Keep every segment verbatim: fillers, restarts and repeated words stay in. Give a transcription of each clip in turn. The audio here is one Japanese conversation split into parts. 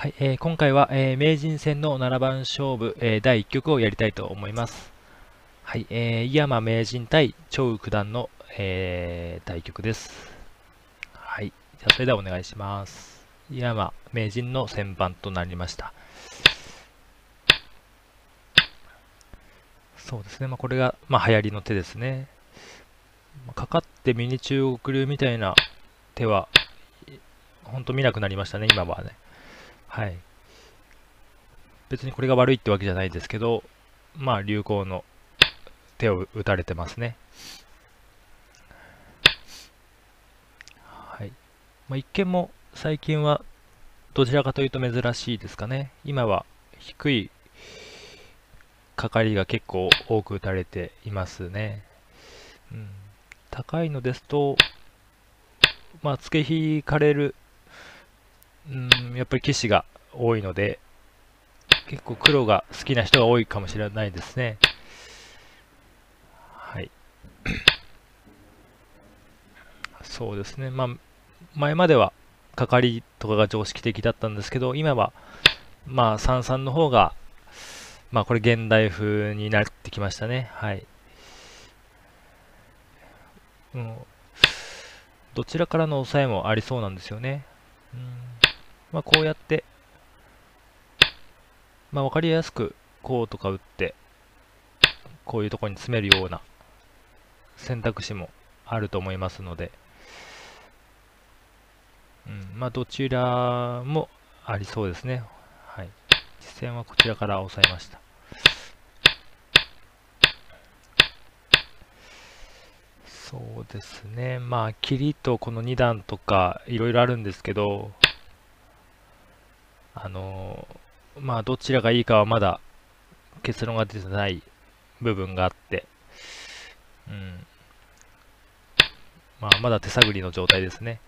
はい、えー、今回は、えー、名人戦のななばん勝負、えー、第いっ局をやりたいと思います。はい、えー、井山名人対張栩九段の、えー、対局です。はい、じゃあそれではお願いします。井山名人の先番となりました。そうですね、まあ、これが、まあ、流行りの手ですね。かかってミニ中国流みたいな手は、本当見なくなりましたね、今はね。はい、別にこれが悪いってわけじゃないですけど、まあ流行の手を打たれてますね。はい、まあ、一見も最近はどちらかというと珍しいですかね。今は低いかかりが結構多く打たれていますね。うん、高いのですと、まあ、つけ引かれる、うん、やっぱり棋士が多いので、結構黒が好きな人が多いかもしれないですね。はい。そうですね。まあ、前まではカカリとかが常識的だったんですけど、今はまあ三々の方が、まあこれ現代風になってきましたね。はい。うん、どちらからの抑えもありそうなんですよね。うん、まあ、こうやって、まあ、分かりやすくこうとか打ってこういうところに詰めるような選択肢もあると思いますので、うん、まあ、どちらもありそうですね。はい、実戦はこちらから抑えました。そうですね、まあ切りとこのに段とかいろいろあるんですけど、あのまあどちらがいいかはまだ結論が出てない部分があって、うん、まあまだ手探りの状態ですね。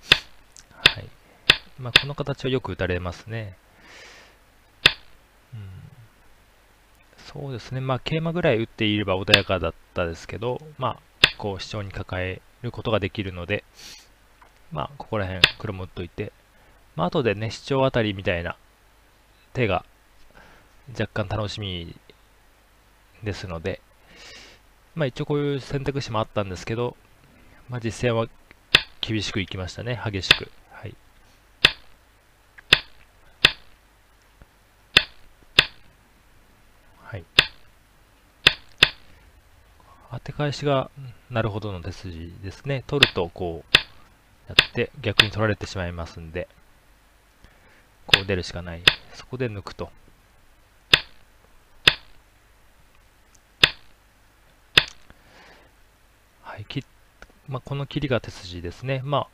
はい、まあ、この形はよく打たれますね。うん、そうですね、まあ桂馬ぐらい打っていれば穏やかだったですけど、まあこうシチョウに抱えることができるので、まあここら辺黒も打っといて、まあ後でねシチョウあたりみたいな手が若干楽しみですので、まあ一応こういう選択肢もあったんですけど、まあ実戦は厳しくいきましたね、激しく。はい、はい、当て返しがなるほどの手筋ですね。取るとこうやって逆に取られてしまいますんで、こう出るしかない。そこで抜くと。はい、きまあ、この切りが手筋ですね。まあ、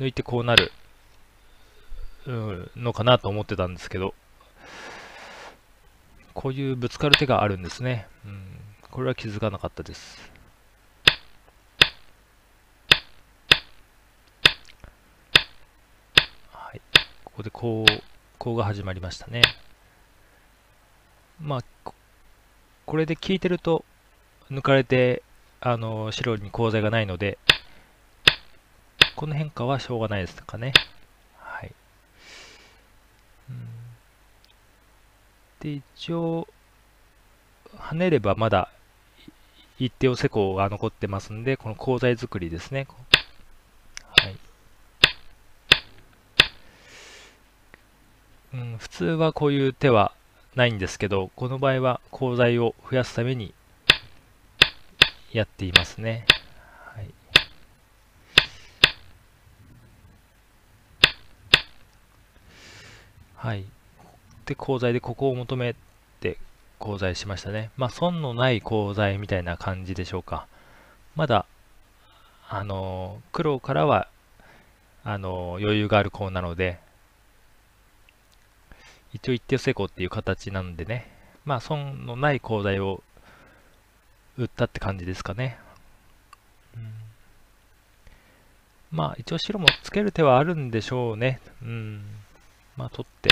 抜いてこうなるのかなと思ってたんですけど、こういうぶつかる手があるんですね。うん、これは気づかなかったです。ここでこう、こうが始まりましたね。まあ、こ, これで効いてると抜かれて、あの白にコウ材がないので、この変化はしょうがないですかね。はい。で、一応跳ねればまだ一手をせこが残ってますんで、このコウ材作りですね。うん、普通はこういう手はないんですけど、この場合はコウ材を増やすためにやっていますね。はい、はい、でコウ材でここを求めてコウ材しましたね。まあ損のないコウ材みたいな感じでしょうか。まだあの黒からはあの余裕があるコウなので、一応一手成功っていう形なんでね、まあ損のないコウ材を打ったって感じですかね。うん、まあ一応白もつける手はあるんでしょうね。うん、まあ取って、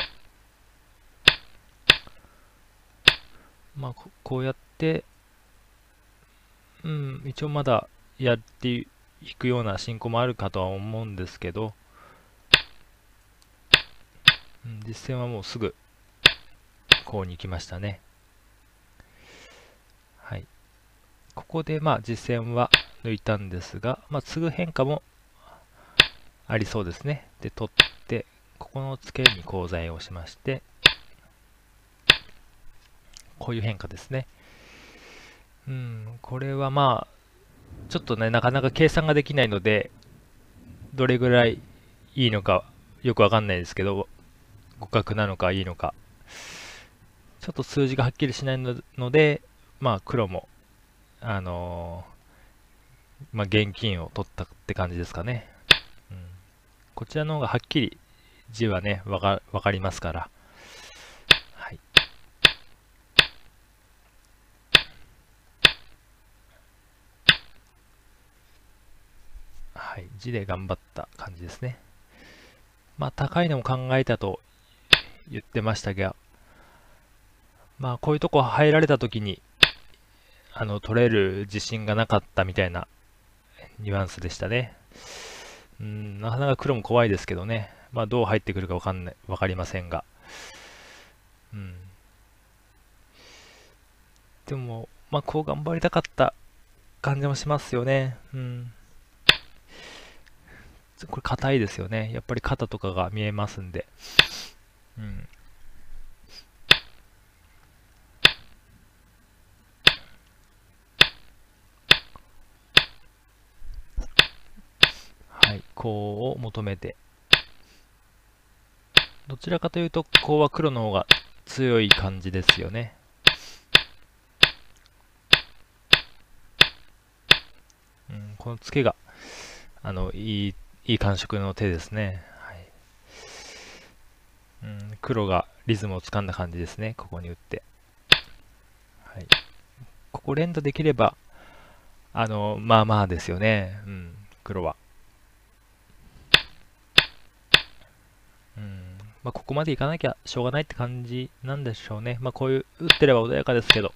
まあこうやって、うん、一応まだやっていくような進行もあるかとは思うんですけど、うん、実戦はもうすぐこうに行きましたね。はい、ここでまあ実戦は抜いたんですが、まあ、継ぐ変化もありそうですね。で取ってここのツケにコウ材をしまして、こういう変化ですね。うん、これはまあちょっとね、なかなか計算ができないのでどれぐらいいいのかよくわかんないですけど、互角なのかいいのかちょっと数字がはっきりしないので、まあ黒もあのーまあ、現金を取ったって感じですかね。うん、こちらの方がはっきり字はねわか、わかりますから。はい、字で頑張った感じですね。まあ、高いのも考えたと言ってましたが、まあ、こういうとこ入られたときにあの取れる自信がなかったみたいなニュアンスでしたね。うん、なかなか黒も怖いですけどね、まあ、どう入ってくるかわかんない、わかりませんが、うん、でも、まあ、こう頑張りたかった感じもしますよね。うん、これ硬いですよね。やっぱり肩とかが見えますんで。うん。はい、こうを求めて。どちらかというと、こうは黒の方が強い感じですよね。うん、このツケが、あの、いい、いい感触の手ですね。はい、うん、黒がリズムをつかんだ感じですね、ここに打って。はい、ここ連打できれば、あのまあまあですよね、うん、黒は。うんまあ、ここまでいかなきゃしょうがないって感じなんでしょうね。まあ、こういう打ってれば穏やかですけど、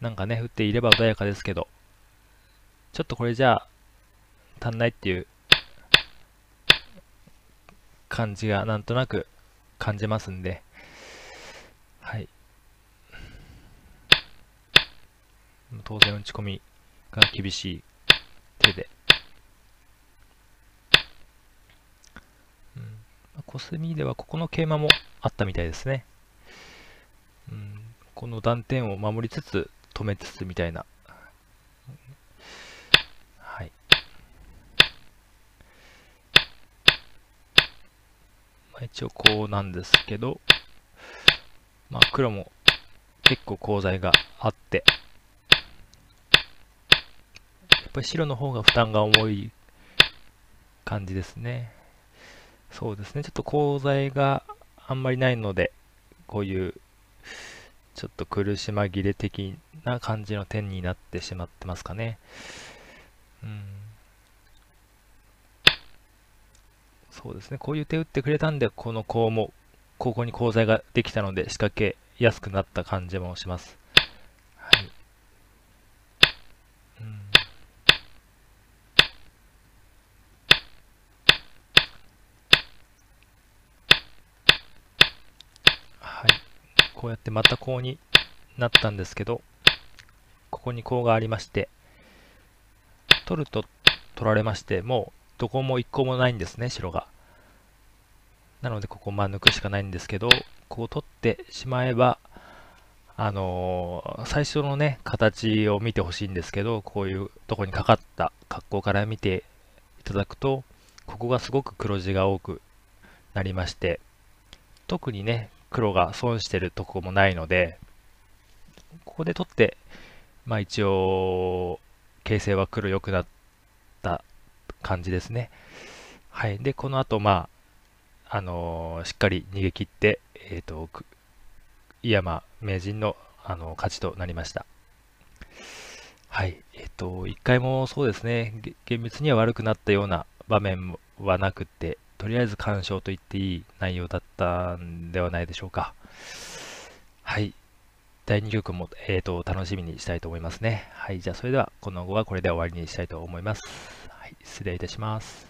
なんかね、打っていれば穏やかですけど、ちょっとこれじゃあ、足んないっていう感じがなんとなく感じますんで、はい、当然打ち込みが厳しい手で、うん、コスミではここの桂馬もあったみたいですね。うん、この断点を守りつつ止めつつみたいな。一応こうなんですけど、まあ、黒も結構コウ材があって、やっぱり白の方が負担が重い感じですね。そうですね、ちょっとコウ材があんまりないので、こういうちょっと苦し紛れ的な感じの点になってしまってますかね。うんそうですね、こういう手打ってくれたんで、このコウもここにコウ材ができたので仕掛けやすくなった感じもします。はい、うん、はい、こうやってまたコウになったんですけど、ここにコウがありまして、取ると取られまして、もうどこもいっこもないんですね、白が。なのでここを抜くしかないんですけど、こう取ってしまえば、あのー、最初のね形を見てほしいんですけど、こういうとこにかかった格好から見ていただくと、ここがすごく黒地が多くなりまして、特にね黒が損してるとこもないので、ここで取って、まあ、一応形勢は黒良くなった感じですね。はい、でこの後、まああのー、しっかり逃げ切って、えー、と井山名人の、あのー、勝ちとなりました。はい、えー、といっかいもそうですね、厳密には悪くなったような場面はなくて、とりあえず完勝と言っていい内容だったんではないでしょうか。はい、だいにきょくも、えー、と楽しみにしたいと思いますね。はい、じゃあそれではこの後はこれで終わりにしたいと思います。失礼いたします。